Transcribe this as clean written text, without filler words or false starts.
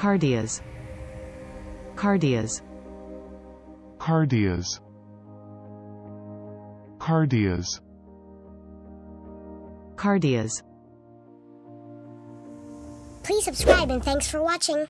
Cardias. Cardias. Cardias. Cardias. Cardias. Please subscribe and thanks for watching.